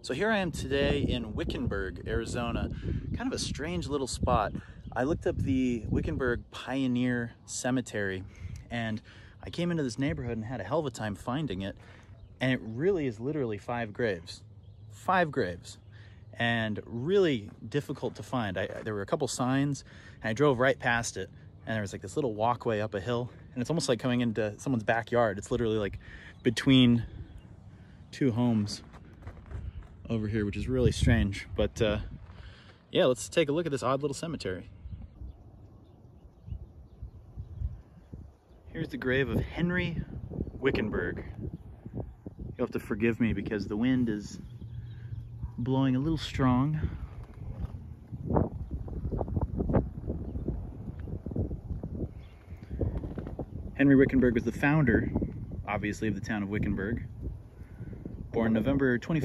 So here I am today in Wickenburg, Arizona, kind of a strange little spot. I looked up the Wickenburg Pioneer Cemetery and I came into this neighborhood and had a hell of a time finding it. And it really is literally five graves, and really difficult to find. There were a couple signs and I drove right past it. And there was like this little walkway up a hill, and it's almost like coming into someone's backyard. It's literally like between two homes over here, which is really strange. But yeah, let's take a look at this odd little cemetery. Here's the grave of Henry Wickenburg. You'll have to forgive me because the wind is blowing a little strong. Henry Wickenburg was the founder, obviously, of the town of Wickenburg. Born November 21st,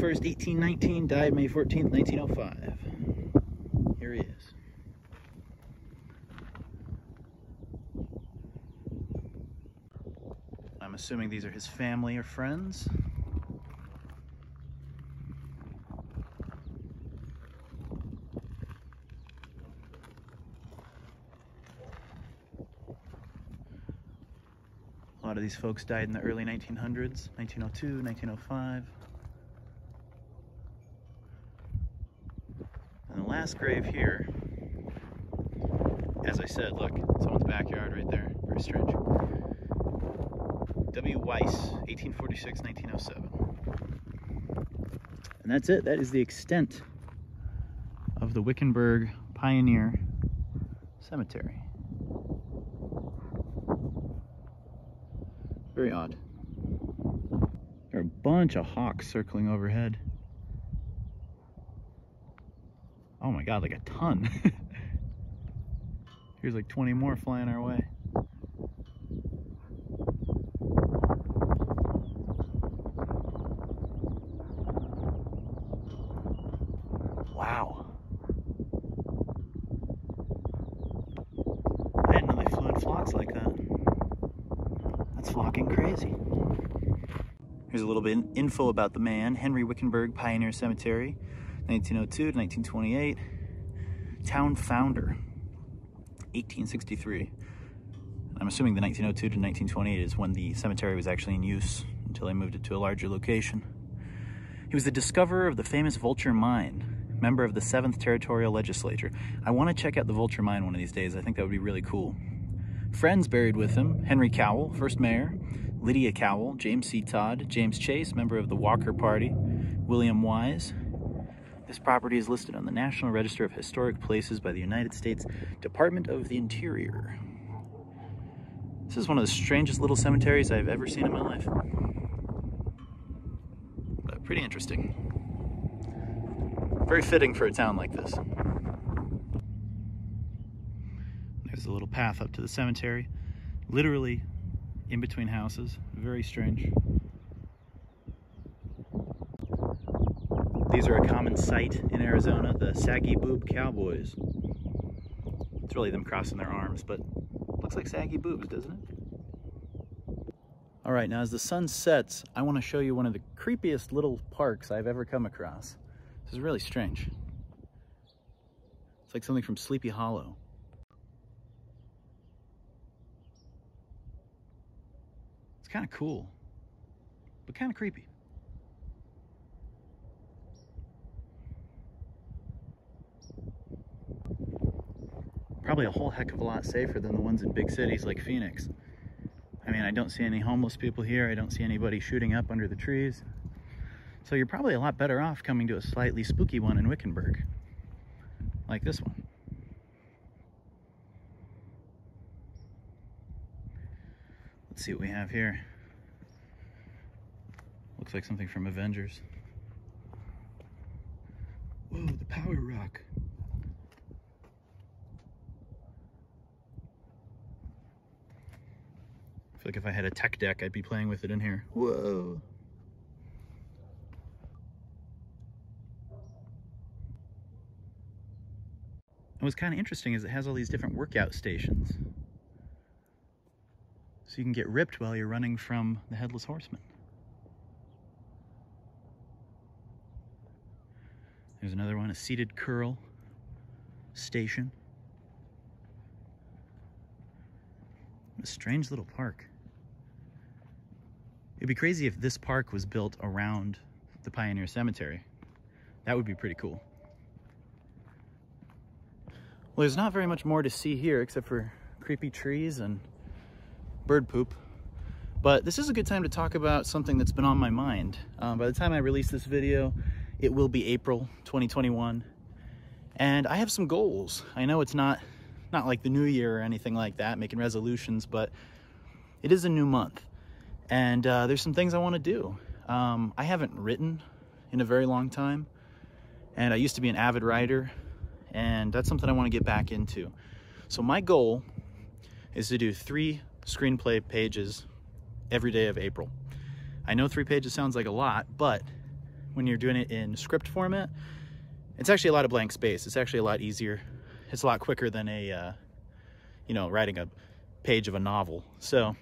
1819, died May 14th, 1905. Here he is. I'm assuming these are his family or friends. A lot of these folks died in the early 1900s, 1902, 1905. And the last grave here, as I said, look, someone's backyard right there, very strange. W. Weiss, 1846, 1907. And that's it, that is the extent of the Wickenburg Pioneer Cemetery. Very odd. There are a bunch of hawks circling overhead. Oh my God, like a ton. Here's like 20 more flying our way. Wow. I didn't know they flew in flocks like that. Flocking crazy. Here's a little bit of info about the man. Henry Wickenburg Pioneer Cemetery, 1902 to 1928. Town founder, 1863. I'm assuming the 1902 to 1928 is when the cemetery was actually in use until they moved it to a larger location. He was the discoverer of the famous Vulture Mine, member of the 7th Territorial Legislature. I want to check out the Vulture Mine one of these days. I think that would be really cool. Friends buried with him: Henry Cowell, first mayor; Lydia Cowell; James C. Todd; James Chase, member of the Walker Party; William Wise. This property is listed on the National Register of Historic Places by the United States Department of the Interior. This is one of the strangest little cemeteries I've ever seen in my life. But pretty interesting. Very fitting for a town like this. There's a little path up to the cemetery, literally in between houses. Very strange. These are a common sight in Arizona, the saggy boob cowboys. It's really them crossing their arms, but looks like saggy boobs, doesn't it? All right, now as the sun sets, I want to show you one of the creepiest little parks I've ever come across. This is really strange. It's like something from Sleepy Hollow. Kind of cool, but kind of creepy. Probably a whole heck of a lot safer than the ones in big cities like Phoenix. I mean, I don't see any homeless people here. I don't see anybody shooting up under the trees. So you're probably a lot better off coming to a slightly spooky one in Wickenburg, like this one. Let's see what we have here. Looks like something from Avengers. Whoa, the power rock. I feel like if I had a tech deck, I'd be playing with it in here. Whoa. And what's kind of interesting is it has all these different workout stations. So you can get ripped while you're running from the Headless Horseman. There's another one, a seated curl station. What a strange little park. It'd be crazy if this park was built around the Pioneer Cemetery. That would be pretty cool. Well, there's not very much more to see here except for creepy trees and bird poop. But this is a good time to talk about something that's been on my mind. By the time I release this video, it will be April 2021. And I have some goals. I know it's not like the new year or anything like that, making resolutions, but it is a new month. And there's some things I want to do. I haven't written in a very long time. And I used to be an avid writer. And that's something I want to get back into. So my goal is to do 3 screenplay pages every day of April. I know 3 pages sounds like a lot, but when you're doing it in script format, it's actually a lot of blank space. It's actually a lot easier. It's a lot quicker than a, you know, writing a page of a novel. So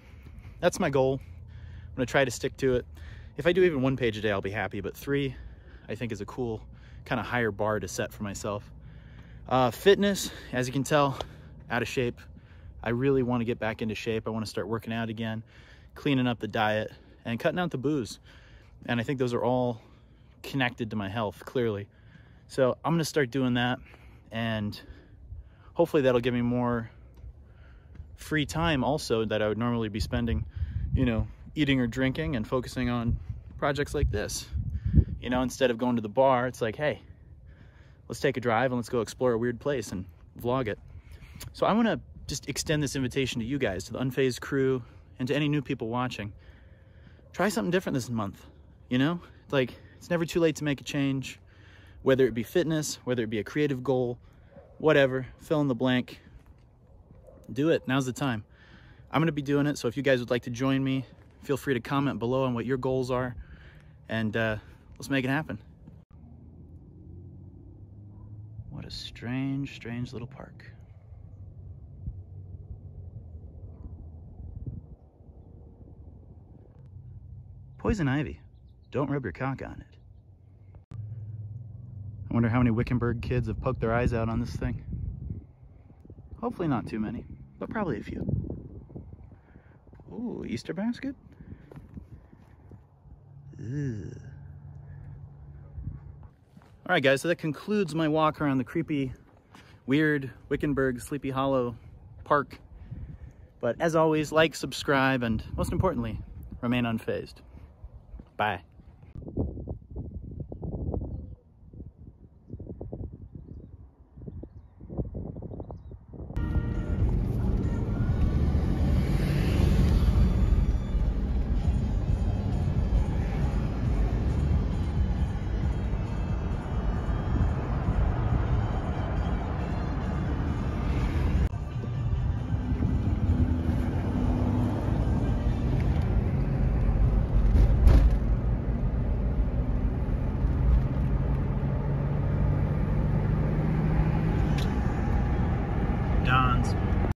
that's my goal. I'm gonna try to stick to it. If I do even 1 page a day, I'll be happy, but 3, I think, is a cool kind of higher bar to set for myself. Fitness, as you can tell, out of shape. I really want to get back into shape. I want to start working out again, cleaning up the diet, and cutting out the booze. And I think those are all connected to my health, clearly. So I'm going to start doing that, and hopefully that'll give me more free time also that I would normally be spending, you know, eating or drinking and focusing on projects like this. You know, instead of going to the bar, it's like, hey, let's take a drive and let's go explore a weird place and vlog it. So I want to just extend this invitation to you guys, to the Unfazed crew, and to any new people watching. Try something different this month, you know? Like, it's never too late to make a change, whether it be fitness, whether it be a creative goal, whatever, fill in the blank. Do it, now's the time. I'm gonna be doing it, so if you guys would like to join me, feel free to comment below on what your goals are, and let's make it happen. What a strange, strange little park. Poison ivy. Don't rub your cock on it. I wonder how many Wickenburg kids have poked their eyes out on this thing. Hopefully not too many, but probably a few. Ooh, Easter basket? Ugh. All right, guys, so that concludes my walk around the creepy, weird Wickenburg Sleepy Hollow Park. But as always, like, subscribe, and most importantly, remain unfazed. Bye.